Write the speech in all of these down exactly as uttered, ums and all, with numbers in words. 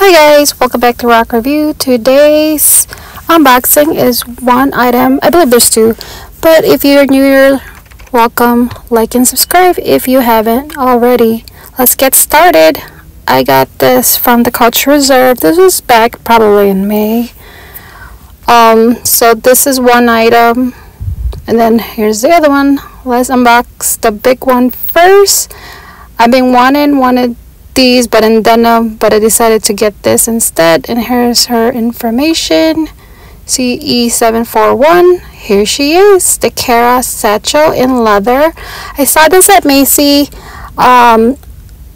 Hi guys, welcome back to Rock Review. Today's unboxing is one item. I believe there's two, but if you're new here, welcome, like and subscribe if you haven't already. Let's get started. I got this from the Coach Reserve. This was back probably in May. Um, so this is one item, and then here's the other one. Let's unbox the big one first. I've been wanting wanted these, but in denim, but I decided to get this instead. And here's her information: C E seven four one. Here she is, the Cara Satchel in leather. I saw this at Macy's. Um,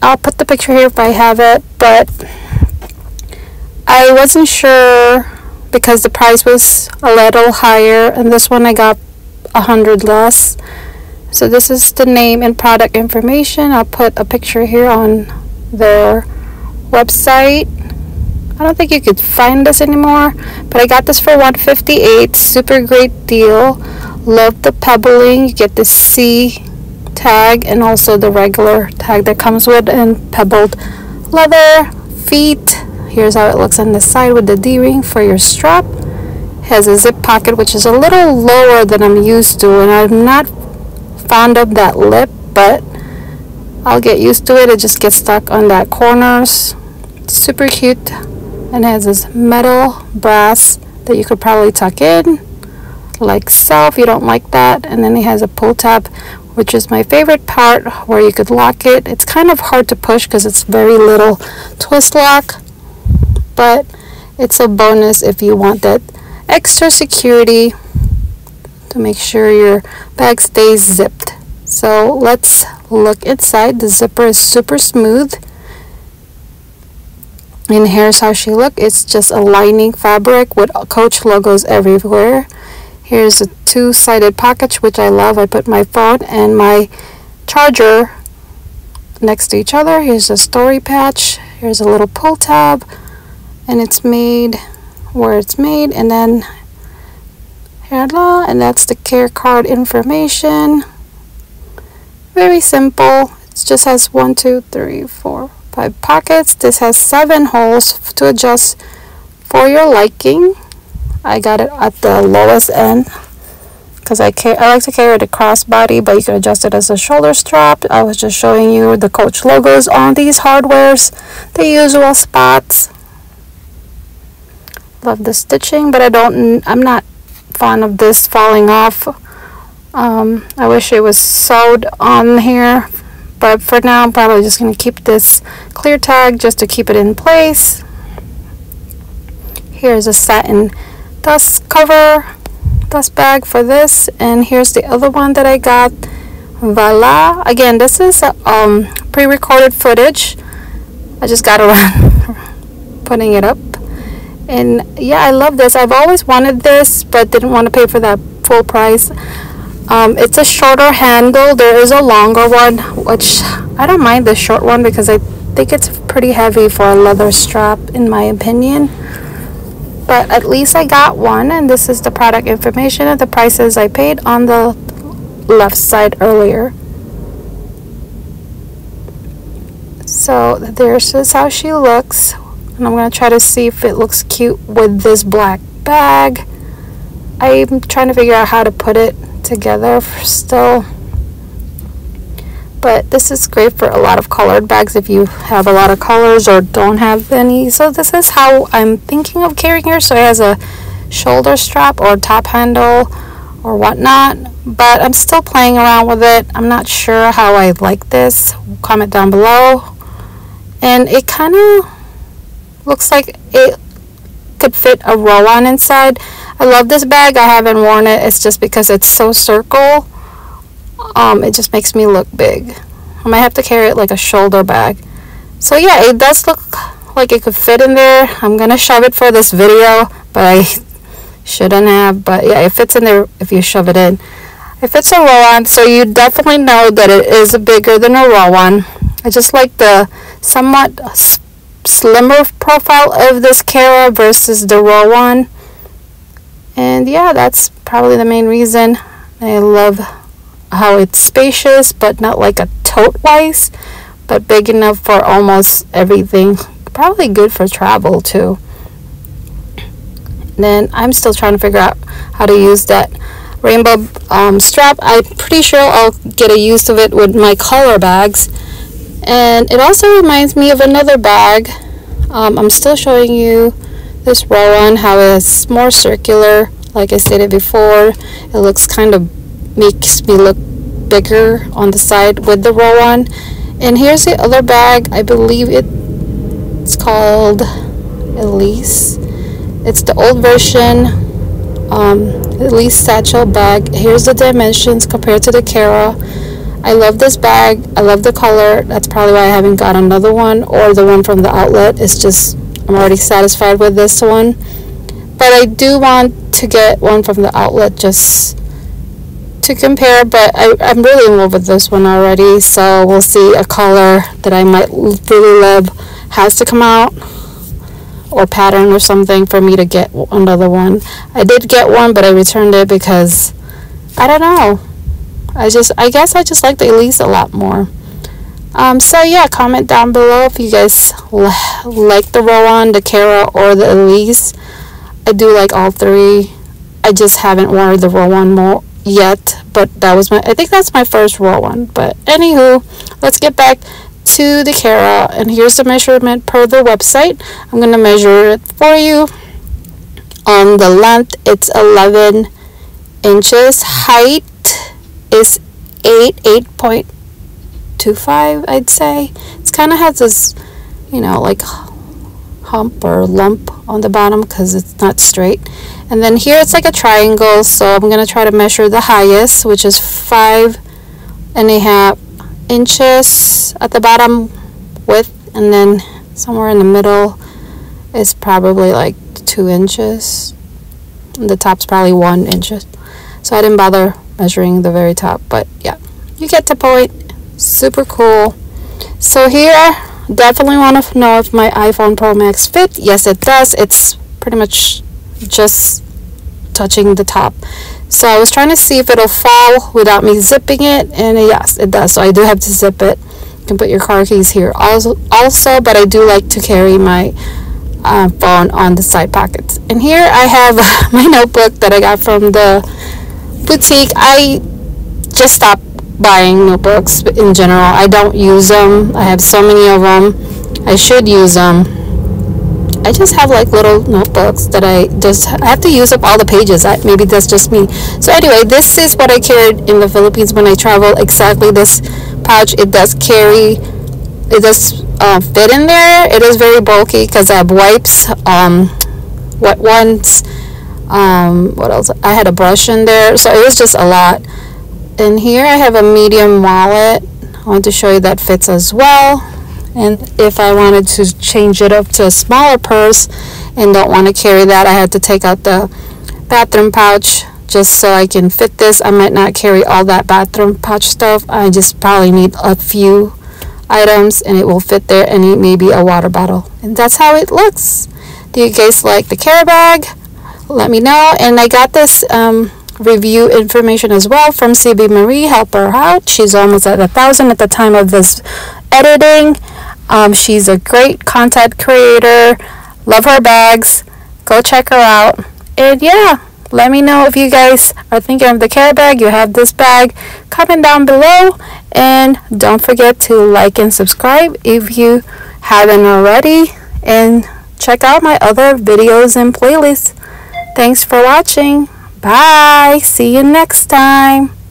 I'll put the picture here if I have it, but I wasn't sure because the price was a little higher, and this one I got a hundred less. So this is the name and product information. I'll put a picture here on their website. I don't think you could find this anymore, but I got this for one fifty-eight. Super great deal. Love the pebbling. You get the C tag and also the regular tag that comes with, and pebbled leather feet. Here's how it looks on the side with the D-ring for your strap. Has a zip pocket, which is a little lower than I'm used to, and I'm not fond of that lip, but I'll get used to it. It just gets stuck on that corners. Super cute, and has this metal brass that you could probably tuck in like so if you don't like that. And then it has a pull tab, which is my favorite part, where you could lock it. It's kind of hard to push because it's very little twist lock, but it's a bonus if you want that extra security to make sure your bag stays zipped. So let's look inside. The zipper is super smooth, and here's how she look. It's just a lining fabric with Coach logos everywhere. Here's a two-sided pocket, which I love. I put my phone and my charger next to each other. Here's a story patch. Here's a little pull tab, and it's made where it's made, and then and that's the care card information. Very simple. It just has one, two, three, four, five pockets. This has seven holes to adjust for your liking. I got it at the lowest end because I care I like to carry the crossbody, but you can adjust it as a shoulder strap. I was just showing you the Coach logos on these hardwares, the usual spots. Love the stitching, but I don't I'm not fond of this falling off. um, I wish it was sewed on here, but for now I'm probably just going to keep this clear tag just to keep it in place. Here's a satin dust cover dust bag for this, and here's the other one that I got. Voila. Again, this is a, um, pre-recorded footage. I just got around putting it up. And yeah, I love this. I've always wanted this, but didn't want to pay for that full price. Um, it's a shorter handle. There is a longer one, which I don't mind the short one because I think it's pretty heavy for a leather strap in my opinion. But at least I got one, and this is the product information and the prices I paid on the left side earlier. So there's just how she looks. And I'm going to try to see if it looks cute with this black bag. I'm trying to figure out how to put it together still. But this is great for a lot of colored bags if you have a lot of colors or don't have any. So this is how I'm thinking of carrying her. So it has a shoulder strap or top handle or whatnot. But I'm still playing around with it. I'm not sure how I like this. Comment down below. And it kind of looks like it could fit a Rowan inside. I love this bag. I haven't worn it. It's just because it's so circle. Um, it just makes me look big. I might have to carry it like a shoulder bag. So yeah, it does look like it could fit in there. I'm going to shove it for this video, but I shouldn't have. But yeah, it fits in there if you shove it in. It fits a Rowan, so you definitely know that it is bigger than a Rowan. I just like the somewhat slimmer profile of this Cara versus the raw one. And yeah, that's probably the main reason. I love how it's spacious, but not like a tote wise, but big enough for almost everything probably good for travel too. Then I'm still trying to figure out how to use that rainbow um, strap. I'm pretty sure I'll get a use of it with my color bags. And it also reminds me of another bag. Um, I'm still showing you this Rowan, how it's more circular. Like I stated before, it looks kind of, makes me look bigger on the side with the Rowan. And here's the other bag. I believe it's called Elise. It's the old version, um, Elise satchel bag. Here's the dimensions compared to the Cara. I love this bag. I love the color. That's probably why I haven't got another one, or the one from the outlet. It's just, I'm already satisfied with this one. But I do want to get one from the outlet just to compare. But I, I'm really in love with this one already. So we'll see. A color that I might really love has to come out, or pattern or something, for me to get another one. I did get one, but I returned it because, I don't know. I just, I guess I just like the Elise a lot more. Um, so yeah, comment down below if you guys like the Rowan, the Cara, or the Elise. I do like all three. I just haven't worn the Rowan more yet, but that was my, I think that's my first Rowan. But anywho, let's get back to the Cara, and here's the measurement per the website. I'm gonna measure it for you. On the length, it's eleven inches. Height is eight eight point two five, I'd say. It's kind of has this, you know, like hump or lump on the bottom because it's not straight. And then here it's like a triangle, so I'm gonna try to measure the highest, which is five and a half inches at the bottom width, and then somewhere in the middle is probably like two inches, and the top's probably one inches. So I didn't bother measuring the very top, but yeah, you get the point. Super cool. So here, definitely want to know if my iPhone Pro Max fit. Yes, it does. It's pretty much just touching the top. So I was trying to see if it'll fall without me zipping it, and yes, it does. So I do have to zip it. You can put your car keys here also, also but I do like to carry my uh, phone on the side pockets. And here I have my notebook that I got from the boutique. I just stopped buying notebooks in general. I don't use them. I have so many of them. I should use them. I just have like little notebooks that I just I have to use up all the pages. I, maybe that's just me. So anyway, this is what I carried in the Philippines when I travel. Exactly this pouch. It does carry. It does uh, fit in there. It is very bulky because I have wipes, um, wet ones. Um, what else? I had a brush in there, so it was just a lot. And here I have a medium wallet. I want to show you that fits as well. And if I wanted to change it up to a smaller purse and don't want to carry that, I had to take out the bathroom pouch just so I can fit this. I might not carry all that bathroom pouch stuff. I just probably need a few items and it will fit there, and maybe a water bottle. And that's how it looks. Do you guys like the Cara bag? Let me know. And I got this um, review information as well from C B Marie. Help her out. She's almost at a thousand at the time of this editing. Um, she's a great content creator. Love her bags. Go check her out. And yeah, let me know if you guys are thinking of the Cara bag. You have this bag. Comment down below. And don't forget to like and subscribe if you haven't already. And check out my other videos and playlists. Thanks for watching. Bye. See you next time.